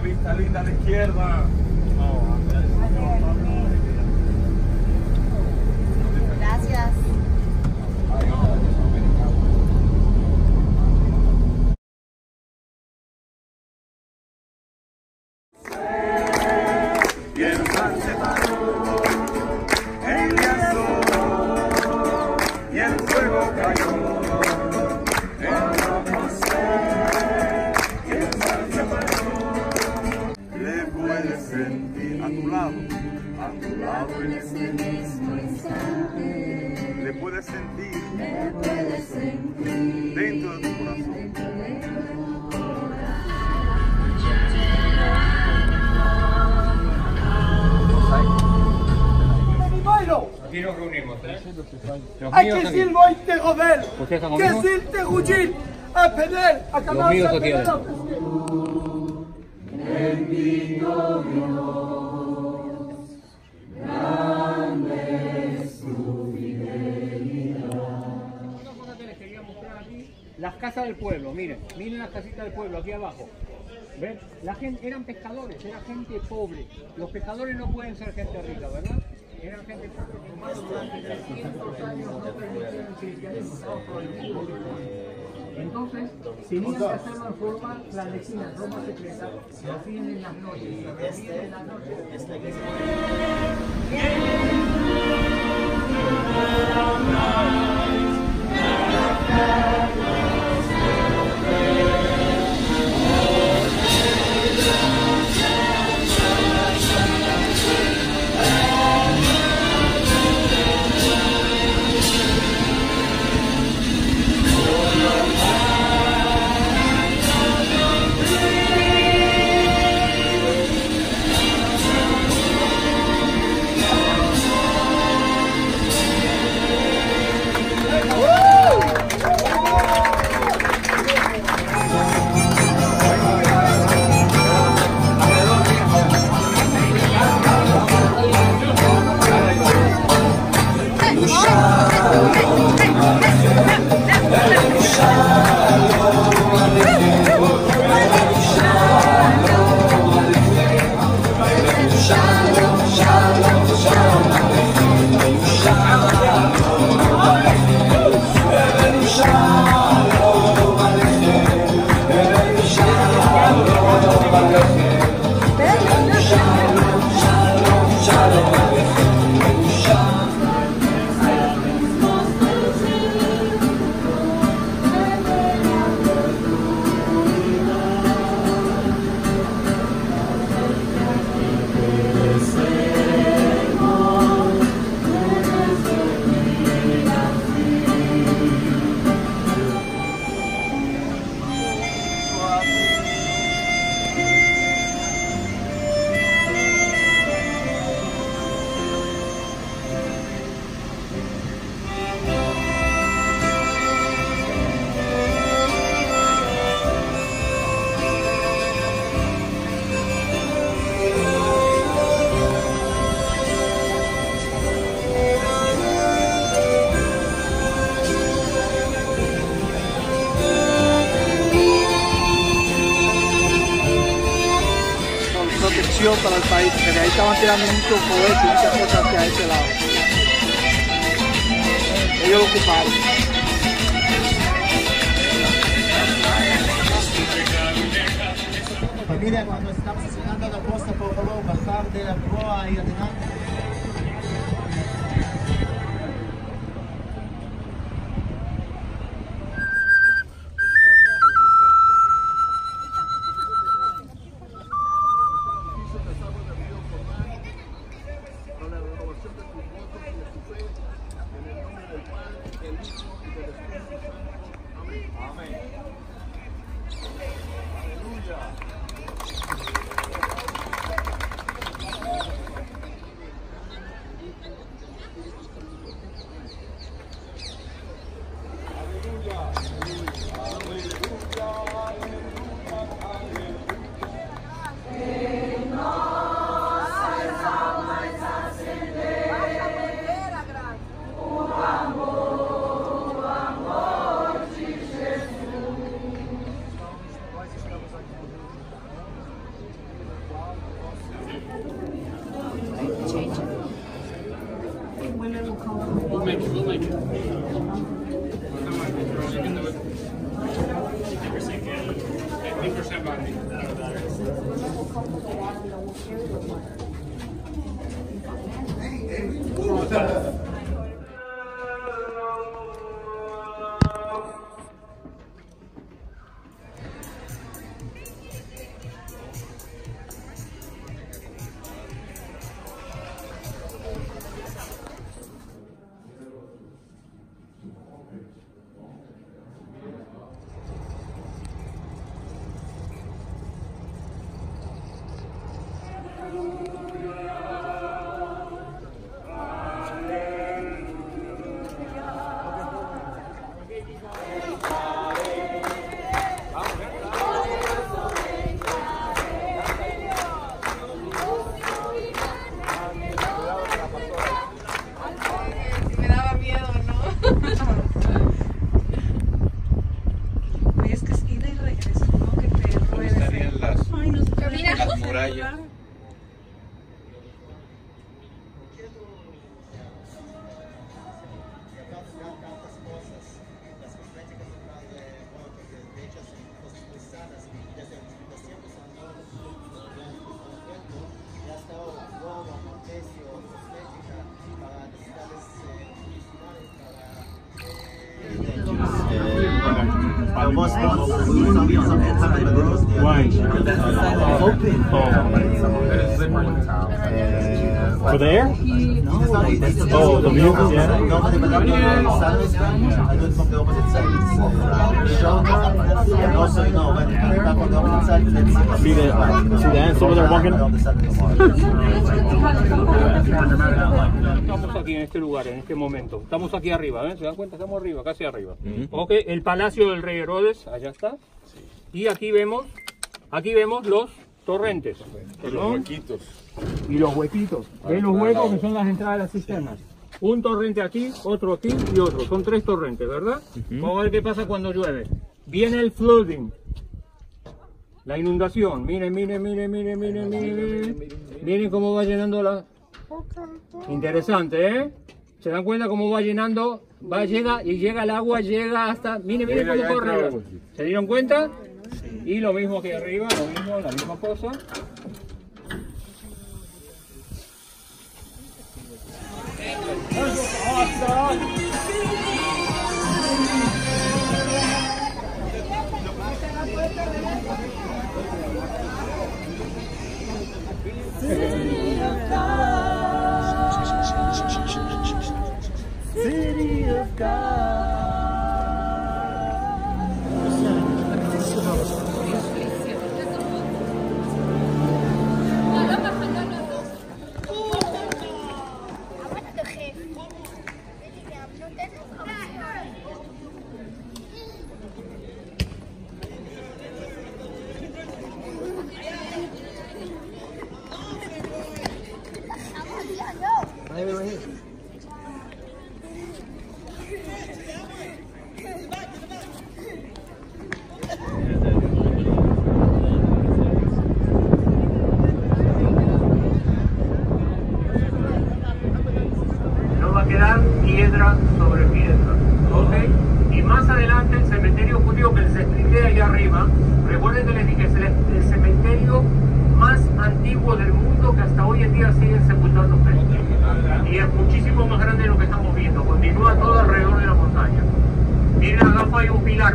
una vista linda a la izquierda. Gracias. Hay que decir Moite Jovel, que decir Tejuchil, a Penel, a Canal, a Penel. Bendito Dios, grande es tu fidelidad. Otra cosa que les quería mostrar aquí, las casas del pueblo, miren, miren las casitas del pueblo aquí abajo. ¿Ven? La gente, eran pescadores, era gente pobre. Los pescadores no pueden ser gente rica, ¿verdad? Eran gente que tomaron durante 300 años, no permitían que el cristianismo estaba prohibido. Entonces, tenían que hacerlo en forma clandestina, Roma secreta, se hacían en las noches, se reunían en las noches. Para el país, porque de ahí estaban tirando muchos cohetes y muchas cosas hacia ese lado. Ellos lo ocuparon. Familia, cuando estamos llegando a la costa, por favor, bajar de la proa y adelante. For there? Oh, the view? Yeah. I do it from the opposite side. And also, you know, when you come from the opposite side, let's see the ants over there walking? Estamos aquí en este lugar, en este momento. Estamos aquí arriba, ¿ven? ¿Se dan cuenta? Estamos arriba, casi arriba. Ok, el Palacio del Rey Herodes, allá está. Y aquí vemos los torrentes. Y los huequitos. Y los huequitos. Ven los huecos que son las entradas de las cisternas. Un torrente aquí, otro aquí y otro. Son tres torrentes, ¿verdad? Vamos a ver qué pasa cuando llueve. Viene el flooding. La inundación. Miren, miren, miren, miren, miren, miren. Miren cómo va llenando la... Interesante, ¿eh? ¿Se dan cuenta cómo va llenando? Va, llega y llega el agua, llega hasta... Miren, miren cómo corre. ¿Se dieron cuenta? Y lo mismo que arriba, lo mismo, la misma cosa. City of God.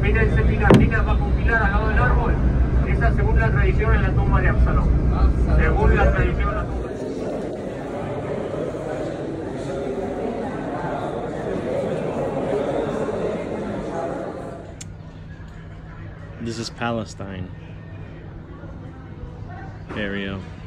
Mira ese pilar, mira abajo un pilar al lado del árbol. Esa, según la tradición, es la tumba de Absalón. Según la tradición, la tumba de Absalón. This is Palestine. Area.